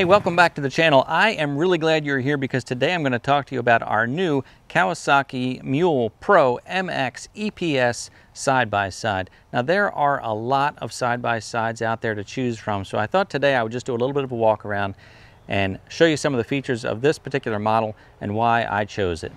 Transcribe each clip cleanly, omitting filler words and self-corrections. Hey, welcome back to the channel. I am really glad you're here because today I'm going to talk to you about our new Kawasaki Mule Pro MX EPS side-by-side. Now, there are a lot of side-by-sides out there to choose from, so I thought today I would just do a little bit of a walk around and show you some of the features of this particular model and why I chose it.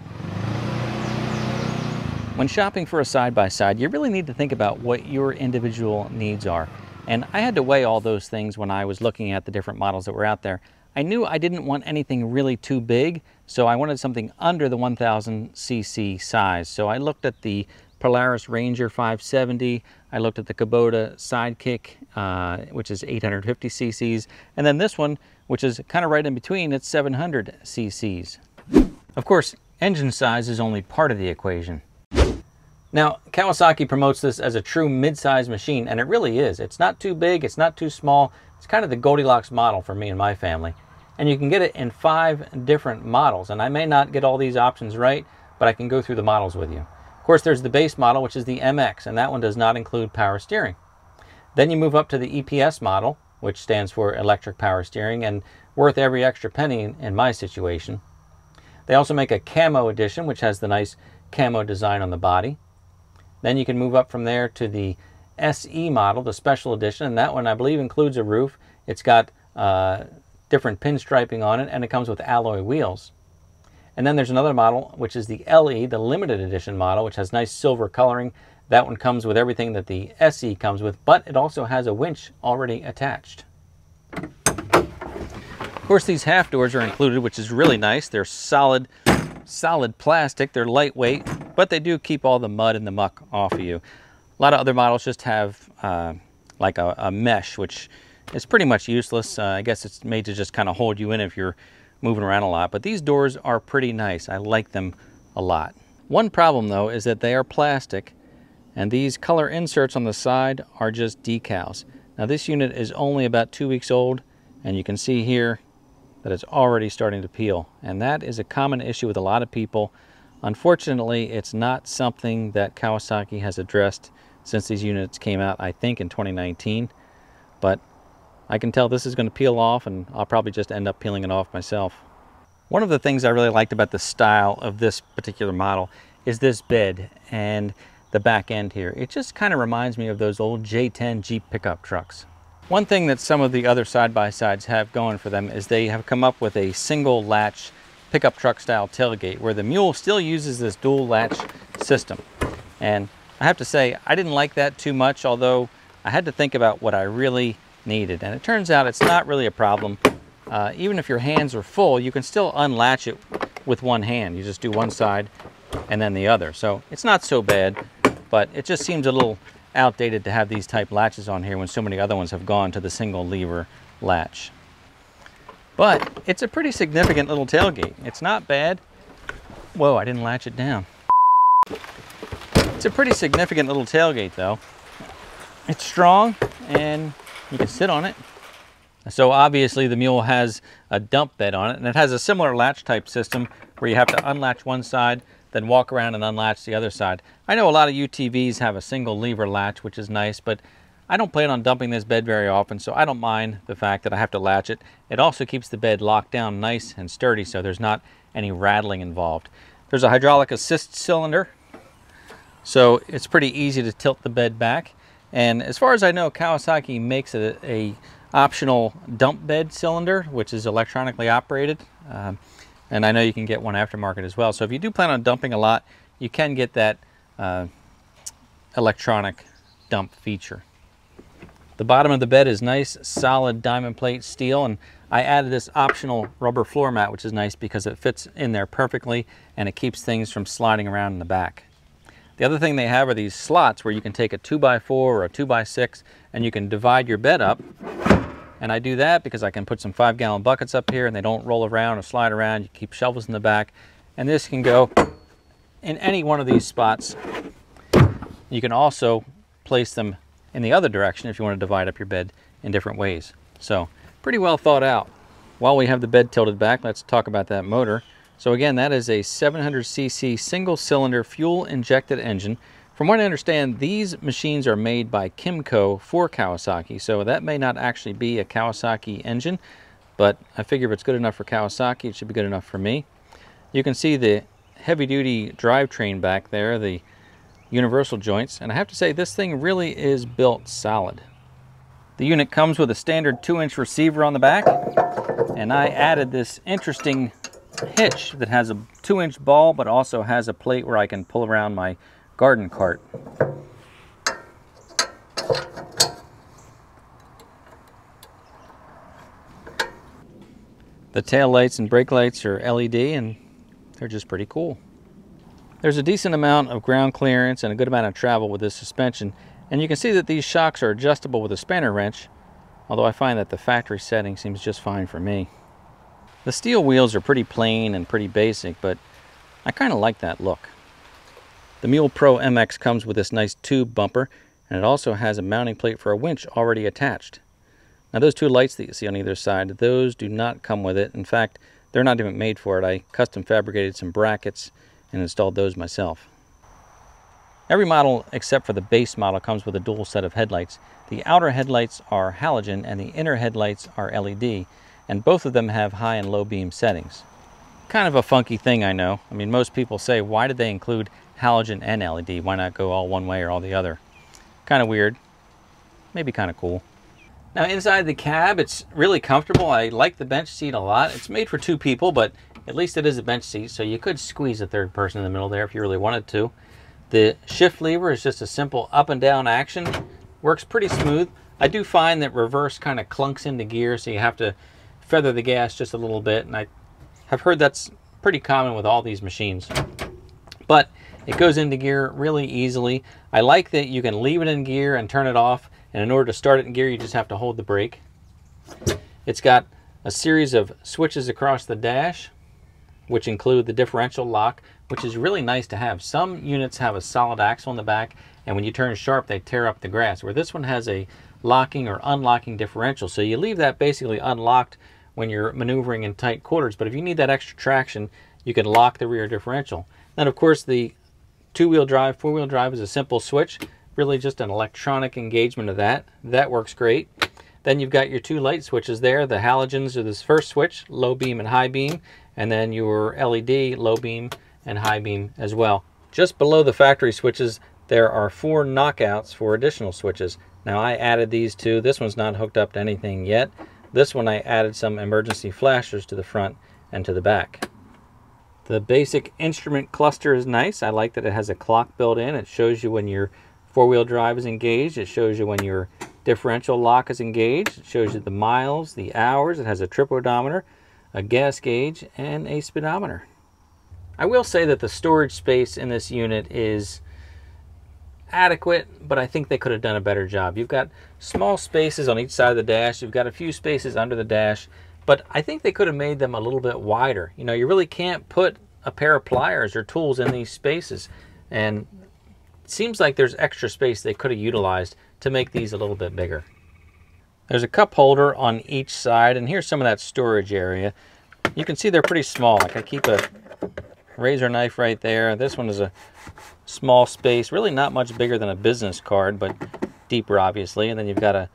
When shopping for a side-by-side, you really need to think about what your individual needs are. And I had to weigh all those things when I was looking at the different models that were out there. I knew I didn't want anything really too big, so I wanted something under the 1000cc size. So I looked at the Polaris Ranger 570, I looked at the Kubota Sidekick, which is 850 cc's, and then this one, which is kind of right in between, it's 700 cc's. Of course, engine size is only part of the equation. Now, Kawasaki promotes this as a true mid-size machine, and it really is. It's not too big, it's not too small. It's kind of the Goldilocks model for me and my family. And you can get it in 5 different models, and I may not get all these options right, but I can go through the models with you. Of course, there's the base model, which is the MX, and that one does not include power steering. Then you move up to the EPS model, which stands for electric power steering, and worth every extra penny in my situation. They also make a camo edition, which has the nice camo design on the body. Then you can move up from there to the SE model, the special edition, and that one I believe includes a roof. It's got different pinstriping on it, and it comes with alloy wheels. And then there's another model, which is the LE, the limited edition model, which has nice silver coloring. That one comes with everything that the SE comes with, but it also has a winch already attached. Of course, these half doors are included, which is really nice. They're solid plastic, they're lightweight, but they do keep all the mud and the muck off of you. A lot of other models just have like a mesh, which is pretty much useless. I guess it's made to just kind of hold you in if you're moving around a lot, but these doors are pretty nice. I like them a lot. One problem though is that they are plastic, and these color inserts on the side are just decals. Now, this unit is only about 2 weeks old, and you can see here that it's already starting to peel, and that is a common issue with a lot of people. Unfortunately, it's not something that Kawasaki has addressed since these units came out, I think, in 2019. But I can tell this is going to peel off, and I'll probably just end up peeling it off myself. One of the things I really liked about the style of this particular model is this bed and the back end here. It just kind of reminds me of those old J10 Jeep pickup trucks. One thing that some of the other side-by-sides have going for them is they have come up with a single latch pickup truck style tailgate, where the Mule still uses this dual latch system. And I have to say, I didn't like that too much, although I had to think about what I really needed. And it turns out it's not really a problem. Even if your hands are full, you can still unlatch it with one hand. You just do one side and then the other. So it's not so bad, but it just seems a little outdated to have these type latches on here when so many other ones have gone to the single lever latch. But it's a pretty significant little tailgate. It's not bad. Whoa, I didn't latch it down. It's a pretty significant little tailgate though. It's strong, and you can sit on it. So obviously the Mule has a dump bed on it, and it has a similar latch type system where you have to unlatch one side, then walk around and unlatch the other side. I know a lot of UTVs have a single lever latch, which is nice, but I don't plan on dumping this bed very often, so I don't mind the fact that I have to latch it. It also keeps the bed locked down nice and sturdy, so there's not any rattling involved. There's a hydraulic assist cylinder, so it's pretty easy to tilt the bed back. And as far as I know, Kawasaki makes a optional dump bed cylinder, which is electronically operated. And I know you can get one aftermarket as well. So if you do plan on dumping a lot, you can get that electronic dump feature. The bottom of the bed is nice, solid diamond plate steel, and I added this optional rubber floor mat, which is nice because it fits in there perfectly, and it keeps things from sliding around in the back. The other thing they have are these slots where you can take a 2x4 or a 2x6, and you can divide your bed up. And I do that because I can put some 5-gallon buckets up here and they don't roll around or slide around. You keep shovels in the back, and this can go in any one of these spots. You can also place them in the other direction if you want to divide up your bed in different ways. So pretty well thought out. While we have the bed tilted back, let's talk about that motor. So again, that is a 700cc single cylinder fuel injected engine. From what I understand, these machines are made by Kimco for Kawasaki, so that may not actually be a Kawasaki engine, But I figure if it's good enough for Kawasaki, it should be good enough for me. You can see the heavy-duty drivetrain back there, the universal joints. And I have to say, this thing really is built solid. The unit comes with a standard 2-inch receiver on the back, and I added this interesting hitch that has a 2-inch ball, but also has a plate where I can pull around my garden cart. The tail lights and brake lights are LED, and they're just pretty cool. There's a decent amount of ground clearance and a good amount of travel with this suspension, and you can see that these shocks are adjustable with a spanner wrench, although I find that the factory setting seems just fine for me. The steel wheels are pretty plain and pretty basic, but I kind of like that look. The Mule Pro MX comes with this nice tube bumper, and it also has a mounting plate for a winch already attached. Now those two lights that you see on either side, those do not come with it. In fact, they're not even made for it. I custom fabricated some brackets and installed those myself. Every model except for the base model comes with a dual set of headlights. The outer headlights are halogen and the inner headlights are LED, and both of them have high and low beam settings. Kind of a funky thing, I know. I mean, most people say, why did they include halogen and LED? Why not go all one way or all the other? Kind of weird, maybe kind of cool. Now inside the cab, it's really comfortable. I like the bench seat a lot. It's made for two people, but at least it is a bench seat, so you could squeeze a third person in the middle there if you really wanted to. The shift lever is just a simple up and down action. Works pretty smooth. I do find that reverse kind of clunks into gear, so you have to feather the gas just a little bit, and I have heard that's pretty common with all these machines. But it goes into gear really easily. I like that you can leave it in gear and turn it off, and in order to start it in gear, you just have to hold the brake. It's got a series of switches across the dash, which include the differential lock, which is really nice to have. Some units have a solid axle in the back, and when you turn sharp, they tear up the grass, where this one has a locking or unlocking differential. So you leave that basically unlocked when you're maneuvering in tight quarters, but if you need that extra traction, you can lock the rear differential. Then of course the two-wheel drive, four-wheel drive is a simple switch, really just an electronic engagement of that. That works great. Then you've got your two light switches there. The halogens are this first switch, low beam and high beam, and then your LED, low beam and high beam as well. Just below the factory switches, there are four knockouts for additional switches. Now I added these two. This one's not hooked up to anything yet. This one I added some emergency flashers to the front and to the back. The basic instrument cluster is nice. I like that it has a clock built in. It shows you when your four-wheel drive is engaged. It shows you when your differential lock is engaged. It shows you the miles, the hours. It has a trip odometer, a gas gauge, and a speedometer. I will say that the storage space in this unit is adequate, but I think they could have done a better job. You've got small spaces on each side of the dash. You've got a few spaces under the dash, but I think they could have made them a little bit wider. You know, you really can't put a pair of pliers or tools in these spaces, and it seems like there's extra space they could have utilized to make these a little bit bigger. There's a cup holder on each side, and here's some of that storage area. You can see they're pretty small. Like I keep a razor knife right there. This one is a small space, really not much bigger than a business card, but deeper obviously. And then you've got a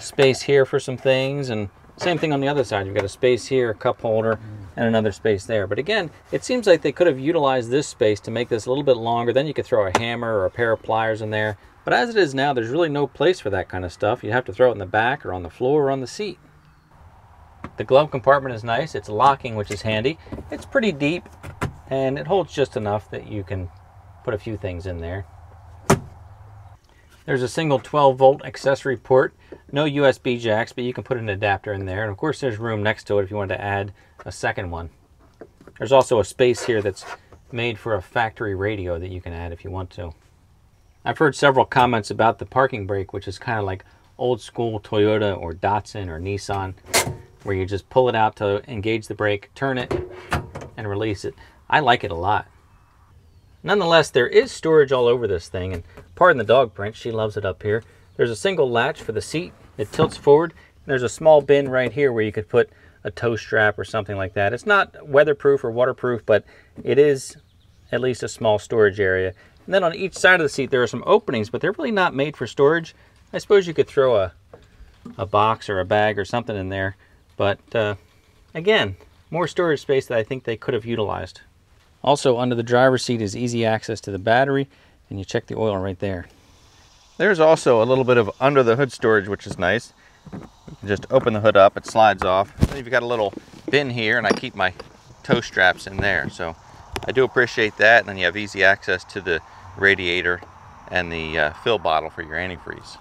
space here for some things, and same thing on the other side. You've got a space here, a cup holder, and another space there. But again, it seems like they could have utilized this space to make this a little bit longer. Then you could throw a hammer or a pair of pliers in there. But as it is now, there's really no place for that kind of stuff. You have to throw it in the back or on the floor or on the seat. The glove compartment is nice. It's locking, which is handy. It's pretty deep, and it holds just enough that you can put a few things in there. There's a single 12-volt accessory port, no USB jacks, but you can put an adapter in there. And of course, there's room next to it if you wanted to add a second one. There's also a space here that's made for a factory radio that you can add if you want to. I've heard several comments about the parking brake, which is kind of like old school Toyota or Datsun or Nissan, where you just pull it out to engage the brake, turn it, and release it. I like it a lot. Nonetheless, there is storage all over this thing, and pardon the dog print, she loves it up here. There's a single latch for the seat. It tilts forward. And there's a small bin right here where you could put a tow strap or something like that. It's not weatherproof or waterproof, but it is at least a small storage area. And then on each side of the seat, there are some openings, but they're really not made for storage. I suppose you could throw a box or a bag or something in there, But again, more storage space that I think they could have utilized. Also under the driver's seat is easy access to the battery, and you check the oil right there. There's also a little bit of under the hood storage, which is nice. You can just open the hood up, it slides off. And you've got a little bin here, and I keep my tow straps in there. So I do appreciate that. And then you have easy access to the radiator and the fill bottle for your antifreeze.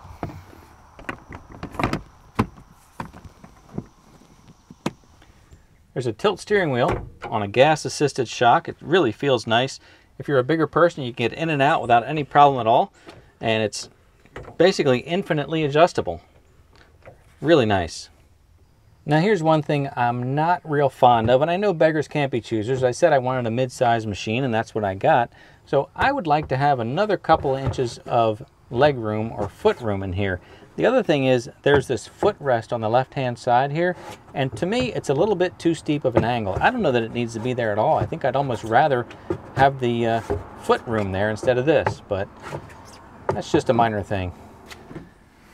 There's a tilt steering wheel on a gas-assisted shock. It really feels nice. If you're a bigger person, you can get in and out without any problem at all. And it's basically infinitely adjustable. Really nice. Now here's one thing I'm not real fond of, and I know beggars can't be choosers. I said I wanted a mid-size machine, and that's what I got. So I would like to have another couple of inches of leg room or foot room in here. The other thing is there's this footrest on the left-hand side here, and to me it's a little bit too steep of an angle. I don't know that it needs to be there at all. I think I'd almost rather have the foot room there instead of this, but that's just a minor thing.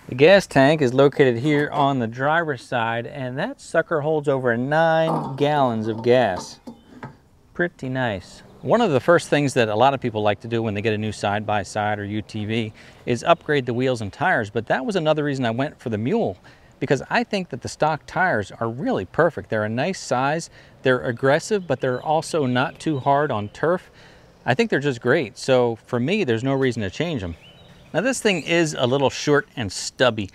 The gas tank is located here on the driver's side, and that sucker holds over 9 gallons of gas. Pretty nice. One of the first things that a lot of people like to do when they get a new side-by-side or UTV is upgrade the wheels and tires, but that was another reason I went for the Mule, because I think that the stock tires are really perfect. They're a nice size, they're aggressive, but they're also not too hard on turf. I think they're just great, so for me, there's no reason to change them. Now this thing is a little short and stubby.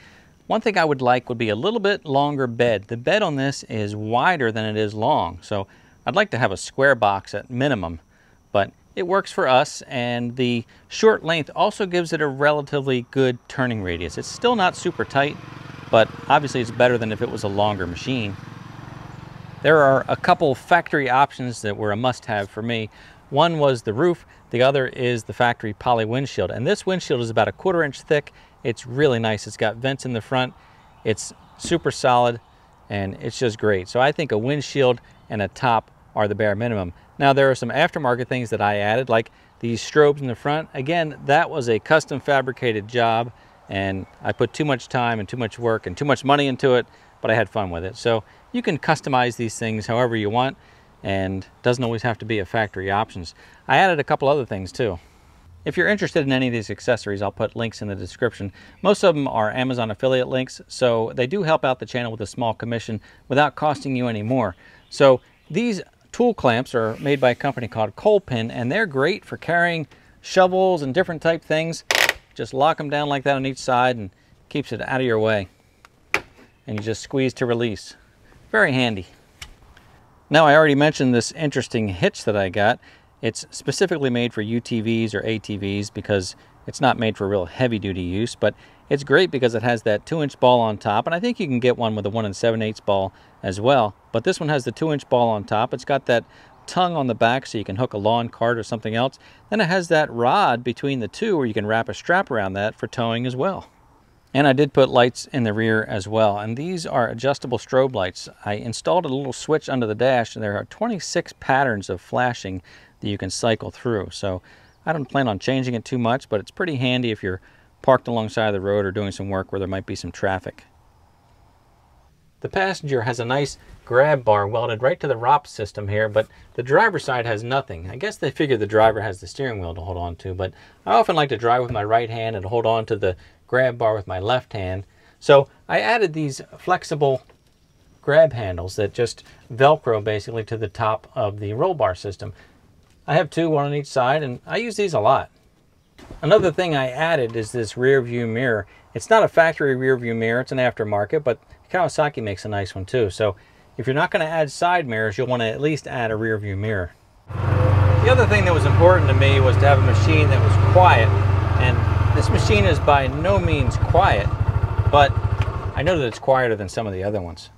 One thing I would like would be a little bit longer bed. The bed on this is wider than it is long, so I'd like to have a square box at minimum. But it works for us, and the short length also gives it a relatively good turning radius. It's still not super tight, but obviously it's better than if it was a longer machine. There are a couple factory options that were a must-have for me. One was the roof, the other is the factory poly windshield, and this windshield is about a 1/4 inch thick. It's really nice. It's got vents in the front, it's super solid, and it's just great. So I think a windshield and a top are the bare minimum. Now there are some aftermarket things that I added, like these strobes in the front. Again, that was a custom fabricated job, and I put too much time and too much work and too much money into it, but I had fun with it. So you can customize these things however you want, and doesn't always have to be a factory options. I added a couple other things too. If you're interested in any of these accessories, I'll put links in the description. Most of them are Amazon affiliate links, so they do help out the channel with a small commission without costing you any more. So these tool clamps are made by a company called Kolpin, and they're great for carrying shovels and different type things. Just lock them down like that on each side and keeps it out of your way. And you just squeeze to release. Very handy. Now I already mentioned this interesting hitch that I got. It's specifically made for UTVs or ATVs because it's not made for real heavy duty use, but it's great because it has that 2-inch ball on top, and I think you can get one with a 1 7/8 ball as well. But this one has the 2-inch ball on top. It's got that tongue on the back so you can hook a lawn cart or something else. Then it has that rod between the two where you can wrap a strap around that for towing as well. And I did put lights in the rear as well. And these are adjustable strobe lights. I installed a little switch under the dash, and there are 26 patterns of flashing that you can cycle through. So I don't plan on changing it too much, but it's pretty handy if you're parked alongside of the road or doing some work where there might be some traffic. The passenger has a nice grab bar welded right to the ROPS system here, but the driver's side has nothing. I guess they figure the driver has the steering wheel to hold on to, but I often like to drive with my right hand and hold on to the grab bar with my left hand. So I added these flexible grab handles that just Velcro basically to the top of the roll bar system. I have two, one on each side, and I use these a lot. Another thing I added is this rear view mirror. It's not a factory rear view mirror, it's an aftermarket, but Kawasaki makes a nice one too. So if you're not going to add side mirrors, you'll want to at least add a rear view mirror. The other thing that was important to me was to have a machine that was quiet. And this machine is by no means quiet, but I know that it's quieter than some of the other ones.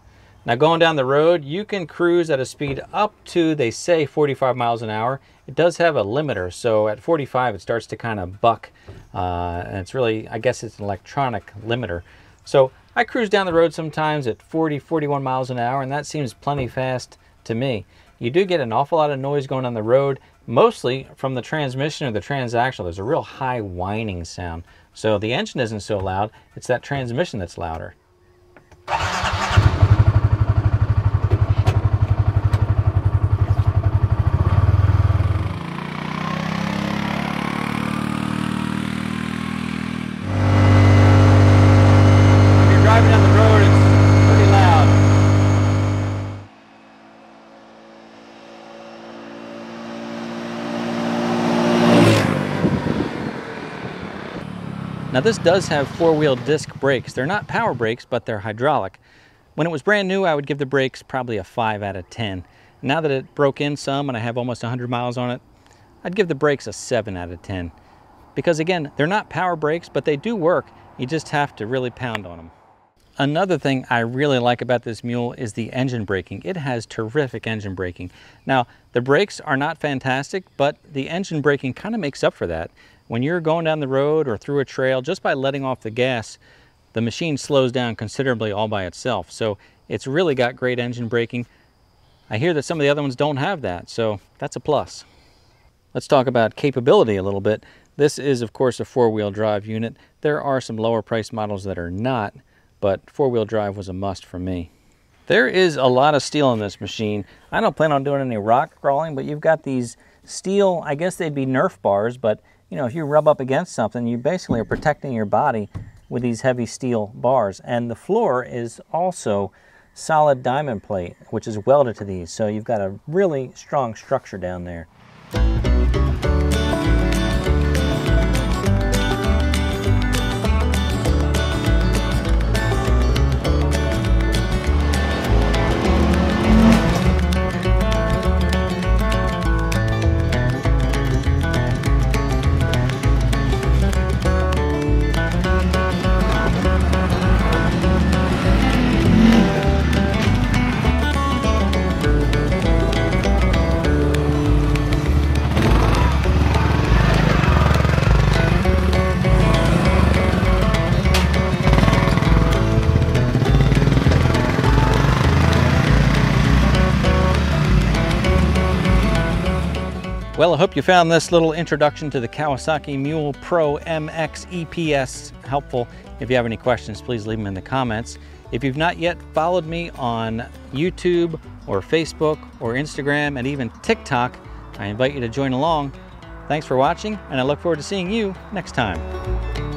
Now going down the road, you can cruise at a speed up to, they say, 45 miles an hour. It does have a limiter, so at 45 it starts to kind of buck. And it's really, I guess it's an electronic limiter. So I cruise down the road sometimes at 40, 41 miles an hour, and that seems plenty fast to me. You do get an awful lot of noise going on the road, mostly from the transmission or the transaxle. There's a real high whining sound. So the engine isn't so loud, it's that transmission that's louder. Now this does have four-wheel disc brakes. They're not power brakes, but they're hydraulic. When it was brand new, I would give the brakes probably a 5 out of 10. Now that it broke in some and I have almost 100 miles on it, I'd give the brakes a 7 out of 10. Because again, they're not power brakes, but they do work. You just have to really pound on them. Another thing I really like about this Mule is the engine braking. It has terrific engine braking. Now, the brakes are not fantastic, but the engine braking kind of makes up for that. When you're going down the road or through a trail, just by letting off the gas, the machine slows down considerably all by itself. So it's really got great engine braking. I hear that some of the other ones don't have that, so that's a plus. Let's talk about capability a little bit. This is, of course, a four-wheel drive unit. There are some lower-priced models that are not, but four-wheel drive was a must for me. There is a lot of steel in this machine. I don't plan on doing any rock crawling, but you've got these steel, I guess they'd be Nerf bars, but you know, if you rub up against something, you basically are protecting your body with these heavy steel bars. And the floor is also solid diamond plate, which is welded to these. So you've got a really strong structure down there. Well, I hope you found this little introduction to the Kawasaki Mule Pro MX EPS helpful. If you have any questions, please leave them in the comments. If you've not yet followed me on YouTube or Facebook or Instagram and even TikTok, I invite you to join along. Thanks for watching, and I look forward to seeing you next time.